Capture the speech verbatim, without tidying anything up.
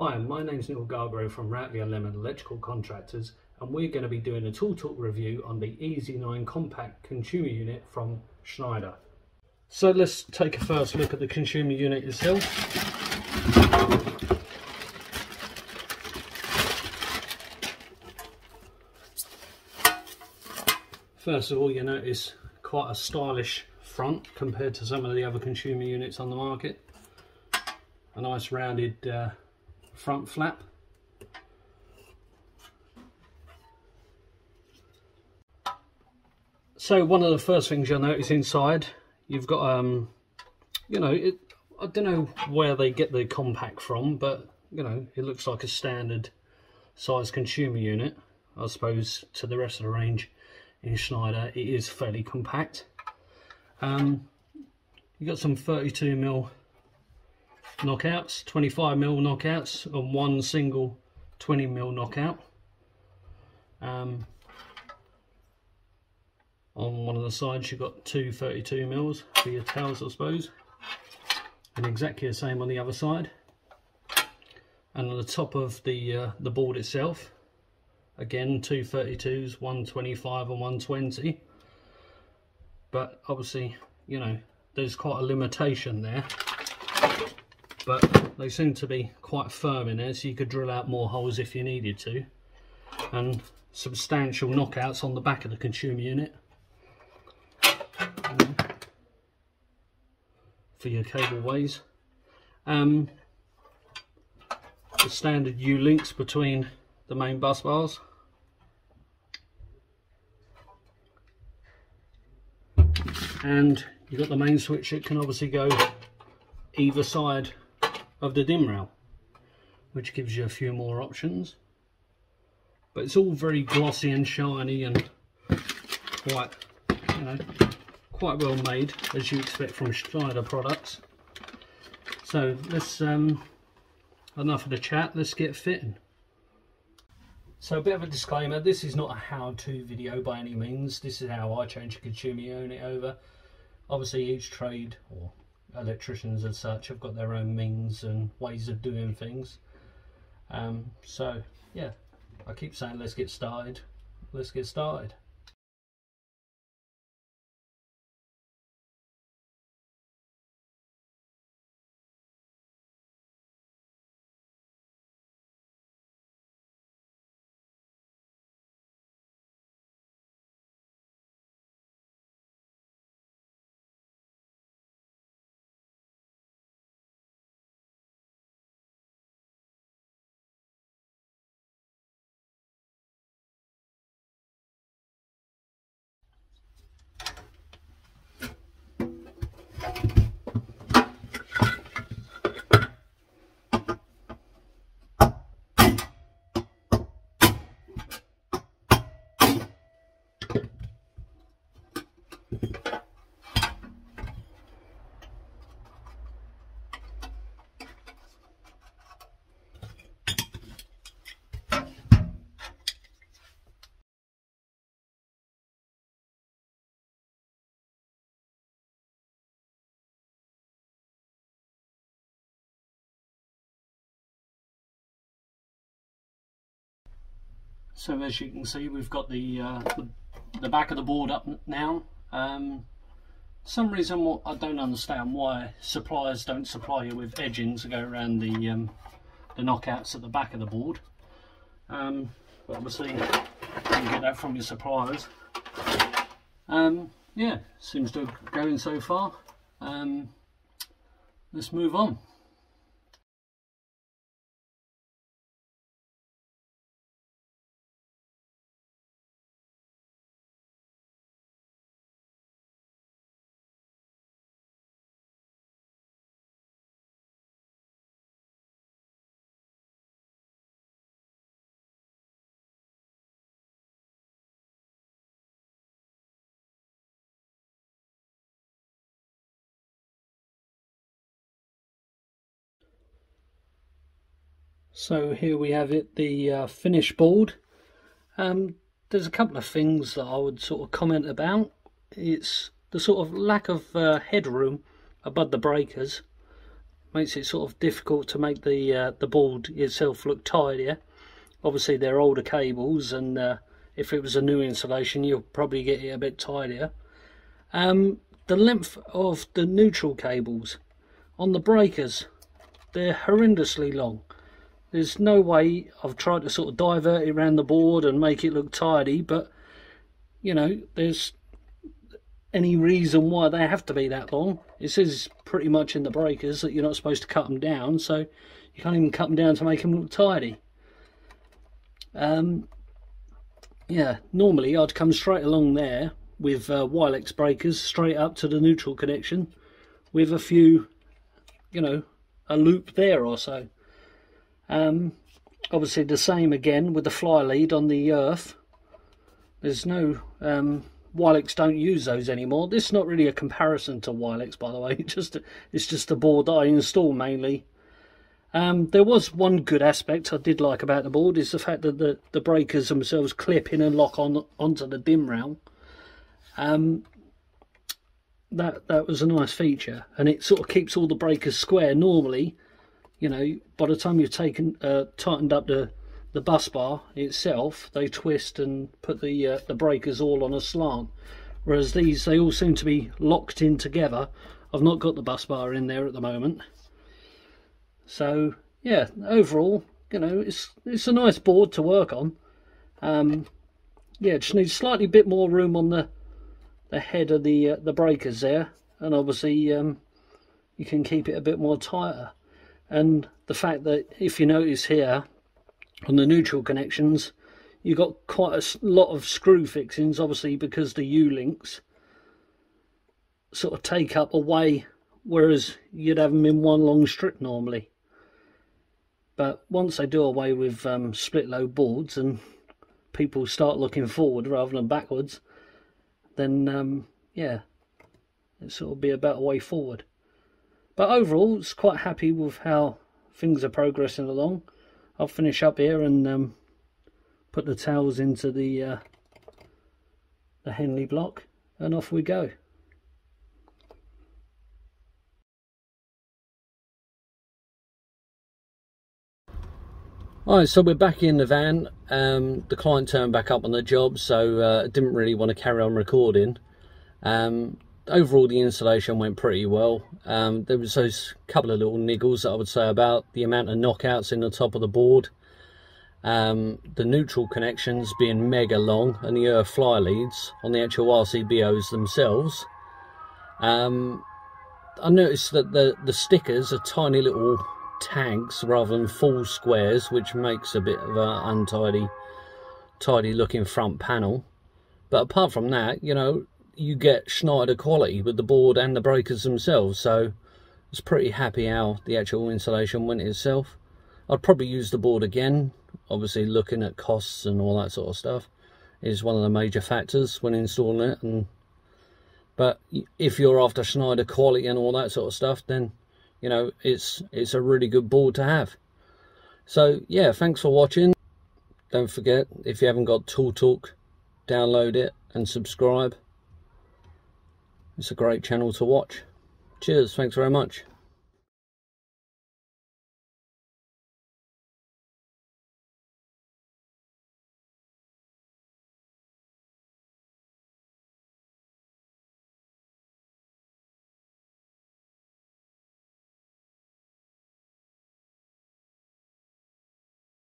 Hi, my name's Neil Gargrove from Routley and Lemon Electrical Contractors, and we're going to be doing a Tool Talk review on the Easy nine Compact consumer unit from Schneider. So let's take a first look at the consumer unit itself. First of all, you notice quite a stylish front compared to some of the other consumer units on the market. A nice rounded uh, front flap. So one of the first things you'll notice inside, you've got um you know it I don't know where they get the compact from, but you know it looks like a standard size consumer unit. I suppose to the rest of the range in Schneider it is fairly compact. Um you've got some thirty-two mil knockouts, twenty-five mil knockouts, and one single twenty mil knockout um, on one of the sides. You've got two thirty-two mils for your towels, I suppose, and exactly the same on the other side. And on the top of the uh, the board itself, again, two thirty-twos, one twenty-five and one twenty. But obviously, you know, there's quite a limitation there, but they seem to be quite firm in there, so you could drill out more holes if you needed to. And substantial knockouts on the back of the consumer unit um, for your cableways. Um, the standard U-links between the main bus bars. And you've got the main switch that can obviously go either side of the dim rail, which gives you a few more options. But it's all very glossy and shiny and quite, you know, quite well made, as you expect from Schneider products. So let's um, enough of the chat. Let's get fitting. So a bit of a disclaimer: this is not a how-to video by any means. This is how I change a consumer unit over. Obviously, each trade or electricians as such have got their own means and ways of doing things. Um, so yeah, I keep saying let's get started, let's get started. So as you can see, we've got the, uh, the, the back of the board up now. Um, some reason what I don't understand why suppliers don't supply you with edgings to go around the, um, the knockouts at the back of the board. Um, but obviously you get that from your suppliers. Um, yeah, seems to have going so far. Um, let's move on. So here we have it, the uh, finished board. Um, there's a couple of things that I would sort of comment about. It's the sort of lack of uh, headroom above the breakers makes it sort of difficult to make the uh, the board itself look tidier. Obviously they're older cables, and uh, if it was a new installation you'll probably get it a bit tidier. Um, the length of the neutral cables on the breakers, they're horrendously long. There's no way. I've tried to sort of divert it around the board and make it look tidy, but you know, there's any reason why they have to be that long. It says pretty much in the breakers that you're not supposed to cut them down, so you can't even cut them down to make them look tidy. Um, yeah, normally I'd come straight along there with uh, Wylex breakers straight up to the neutral connection with a few, you know, a loop there or so. Um, obviously the same again with the fly lead on the earth. There's no um, Wylex don't use those anymore. This is not really a comparison to Wylex, by the way. It's just it's just the board that I install mainly. Um, there was one good aspect I did like about the board, is the fact that the, the breakers themselves clip in and lock on onto the dim rail. Um, that that was a nice feature, and it sort of keeps all the breakers square. Normally, you know, by the time you've taken uh, tightened up the the bus bar itself, they twist and put the uh, the breakers all on a slant, whereas these, they all seem to be locked in together. I've not got the bus bar in there at the moment. So yeah, overall, you know, it's it's a nice board to work on. Um, yeah, just needs slightly bit more room on the the head of the uh, the breakers there, and obviously um, you can keep it a bit more tighter. And the fact that, if you notice here on the neutral connections, you've got quite a lot of screw fixings, obviously because the U-links sort of take up away, whereas you'd have them in one long strip normally. But once they do away with um, split load boards and people start looking forward rather than backwards, then um, yeah, it sort of be a better way forward. But overall, it's quite happy with how things are progressing along. I'll finish up here and um, put the towels into the uh, the Henley block, and off we go. Alright, so we're back in the van. Um, the client turned back up on the job, so uh, didn't really want to carry on recording. Um, overall, the installation went pretty well. Um, there was those couple of little niggles that I would say about the amount of knockouts in the top of the board, um, the neutral connections being mega long, and the earth fly leads on the actual R C B Os themselves. um, I noticed that the, the stickers are tiny little tags rather than full squares, which makes a bit of an untidy tidy looking front panel. But apart from that, you know, you get Schneider quality with the board and the breakers themselves, so I was pretty happy how the actual installation went itself. I'd probably use the board again. Obviously, looking at costs and all that sort of stuff is one of the major factors when installing it. And but if you're after Schneider quality and all that sort of stuff, then you know, it's it's a really good board to have. So yeah, thanks for watching. Don't forget, if you haven't got Tool Talk, download it and subscribe. It's a great channel to watch. Cheers, thanks very much.